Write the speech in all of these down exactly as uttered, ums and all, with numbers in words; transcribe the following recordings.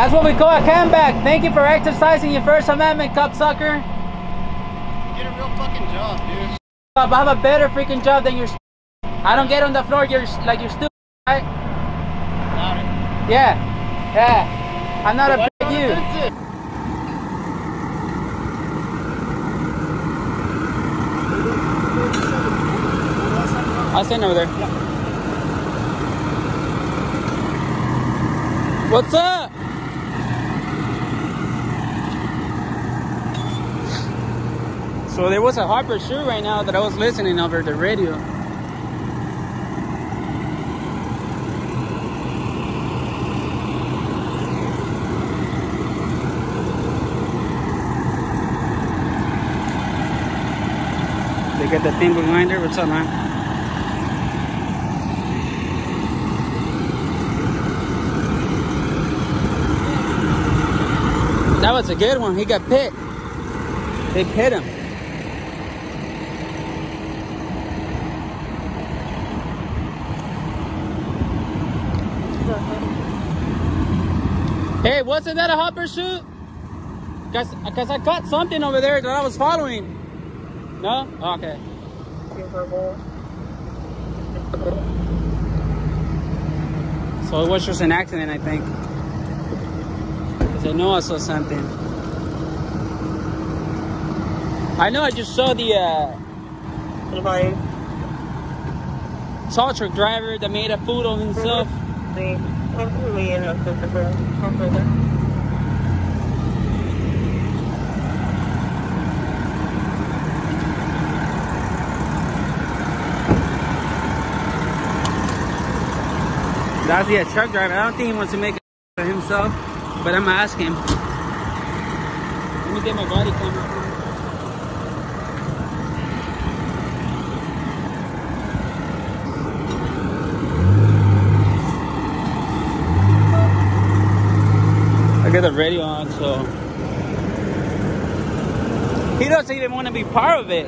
That's what we call a comeback. Thank you for exercising your First Amendment, cup sucker. Get a real fucking job, dude. I have a better freaking job than your. I don't get on the floor. You're like you're stupid, right? Got it. Yeah, yeah. I'm not a big you. Offensive? I'll stand over there. Yeah. What's up? So there was a hard pursuit right now that I was listening over the radio. They got the thing behind there. What's up, man? That was a good one. He got picked. They hit him. Hey, wasn't that a hot pursuit? Cause, cause I caught something over there that I was following. No? Okay. So it was just an accident, I think. I know I saw something. I know I just saw the uh salt truck driver that made a fool of himself. That's the uh, truck driver. I don't think he wants to make a fool of himself. But I'm asking. Let me get my body camera. I got the radio on, so he doesn't even want to be part of it.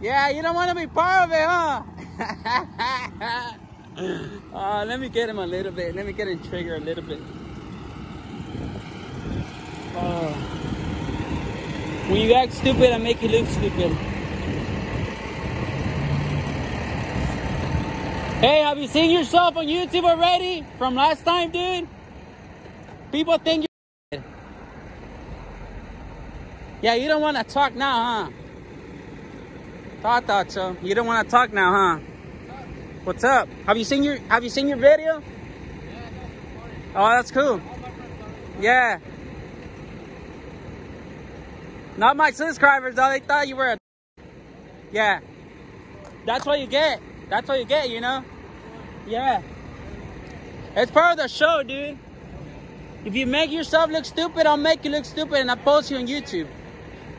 Yeah, you don't want to be part of it, huh? uh, let me get him a little bit. Let me get him trigger a little bit. Uh, when you act stupid, I make you look stupid. Hey, have you seen yourself on YouTube already? From last time, dude? People think you're... Yeah, you don't want to talk now, huh? I thought so. You don't want to talk now, huh? What's up? What's up? Have you seen your Have you seen your video? Yeah, that's oh, that's cool. Yeah. Not my subscribers, though. They thought you were a. Yeah. That's what you get. That's what you get. You know. Yeah. It's part of the show, dude. If you make yourself look stupid, I'll make you look stupid, and I'll post you on YouTube.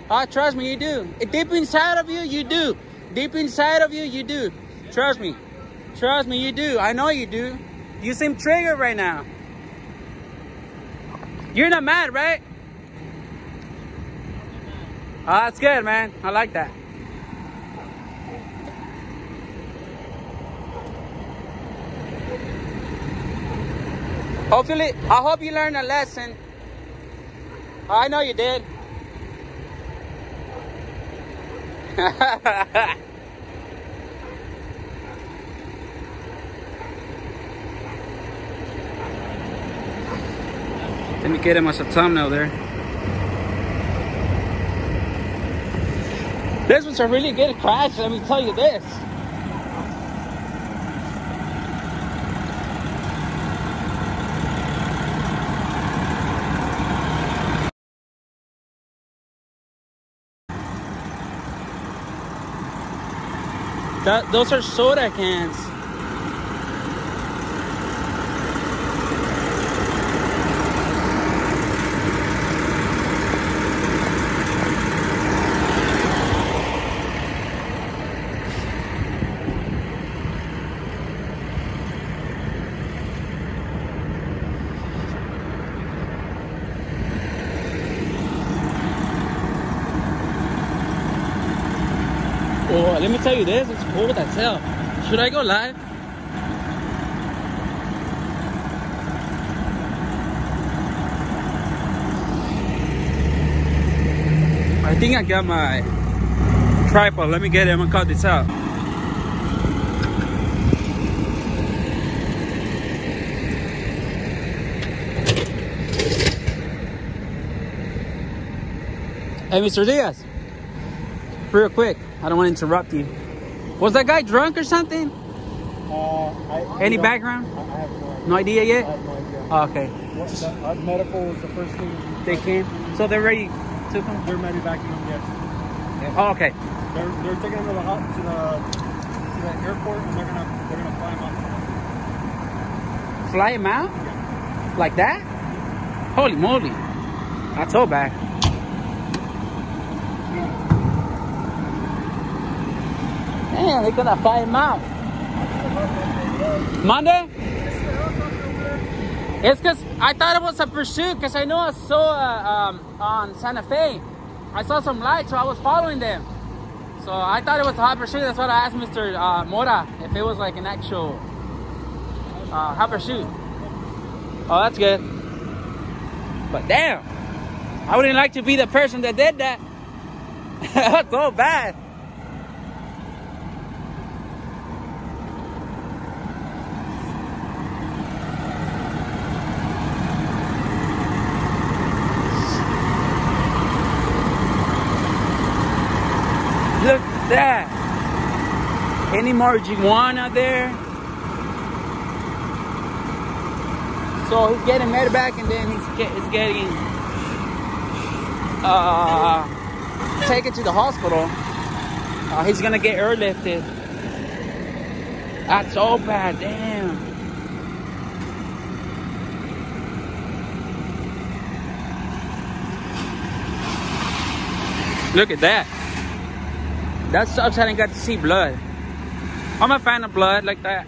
Oh, trust me, you do. Deep inside of you, you do. Deep inside of you, you do. Trust me. Trust me, you do. I know you do. You seem triggered right now. You're not mad, right? Oh, that's good, man. I like that. Hopefully, I hope you learned a lesson. I know you did. Let me get him a thumbnail there. This was a really good crash, let me tell you this. That, those are soda cans. bored. Let me tell you this, it's bored as hell. Should I go live? I think I got my tripod. Let me get it. I'm gonna cut this out. Hey, Mister Diaz, real quick. I don't want to interrupt you. Was that guy drunk or something? Uh, I, Any background? I have no idea. No idea yet? I have no idea. Oh, okay. What, the, uh, medical was the first thing they came. So they're ready. They're maybe backing him, yes. Yeah. Oh, okay. They're, they're taking him to the, to the, to the airport, and they're gonna they're gonna fly him out. Fly him out? Yeah. Like that? Yeah. Holy moly! That's so bad. Yeah. Damn, they're gonna fly him out. Monday? It's because I thought it was a pursuit, because I know I saw uh, um, on Santa Fe, I saw some lights, so I was following them. So I thought it was a hot pursuit. That's what I asked Mister Uh, Mora, if it was like an actual uh, hot pursuit. Oh, that's good. But damn, I wouldn't like to be the person that did that. That's so bad. Look at that. Any marijuana there? So he's getting med back, and then he's, get, he's getting uh, taken to the hospital. Uh, he's gonna get airlifted. That's all bad, damn. Look at that. That sucks. I didn't got to see blood. I'm a fan of blood like that.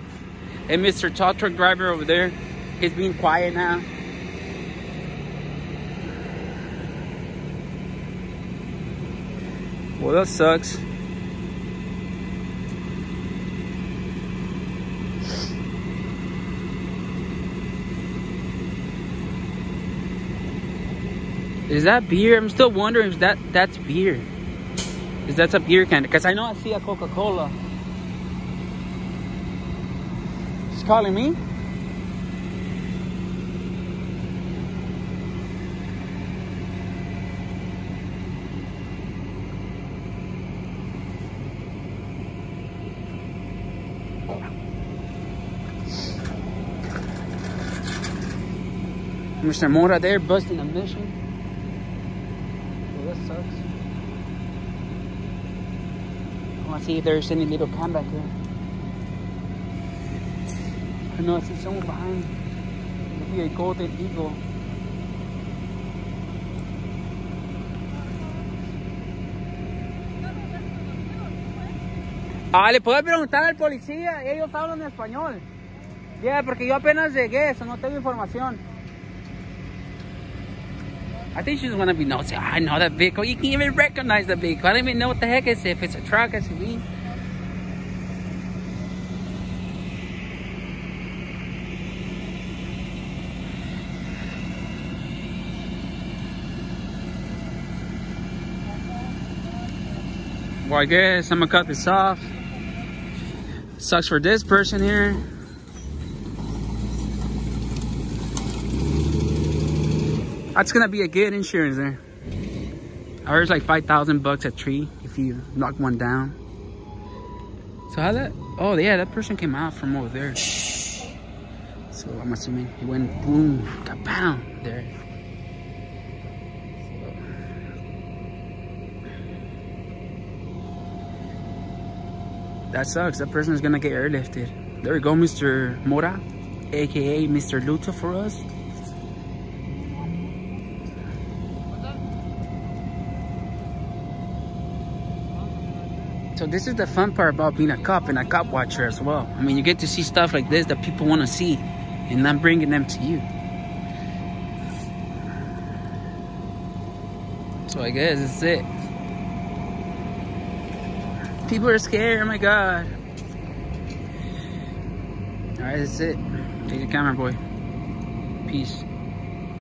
And Mister Tow Truck Driver over there, he's being quiet now. Well, that sucks. Is that beer? I'm still wondering if that, that's beer. Is that a beer can? Because I know I see a Coca-Cola. She's calling me. Mister Mora there busting a mission. Well, that sucks. Let's see if there's any little cam back here. I know I see someone behind. Maybe a golden eagle. Ah, le puedes preguntar al policía. Ellos hablan español. Yeah, porque yo apenas llegué, so no tengo información. I think she's gonna be nosy. I know that vehicle. You can't even recognize the vehicle. I don't even know what the heck it's, if it's a truck, S U V. Well, I guess I'm gonna cut this off. Sucks for this person here. That's gonna be a good insurance there. I heard it's like five thousand bucks a tree if you knock one down. So how that? Oh yeah, that person came out from over there. So I'm assuming he went boom, kapow there. So that sucks. That person is gonna get airlifted. There we go, Mister Mora, aka Mister Luto for us. So this is the fun part about being a cop and a cop watcher as well. I mean, you get to see stuff like this that people want to see, and I'm bringing them to you. So I guess that's it. People are scared, oh my God. All right, that's it. Take the camera, boy. Peace.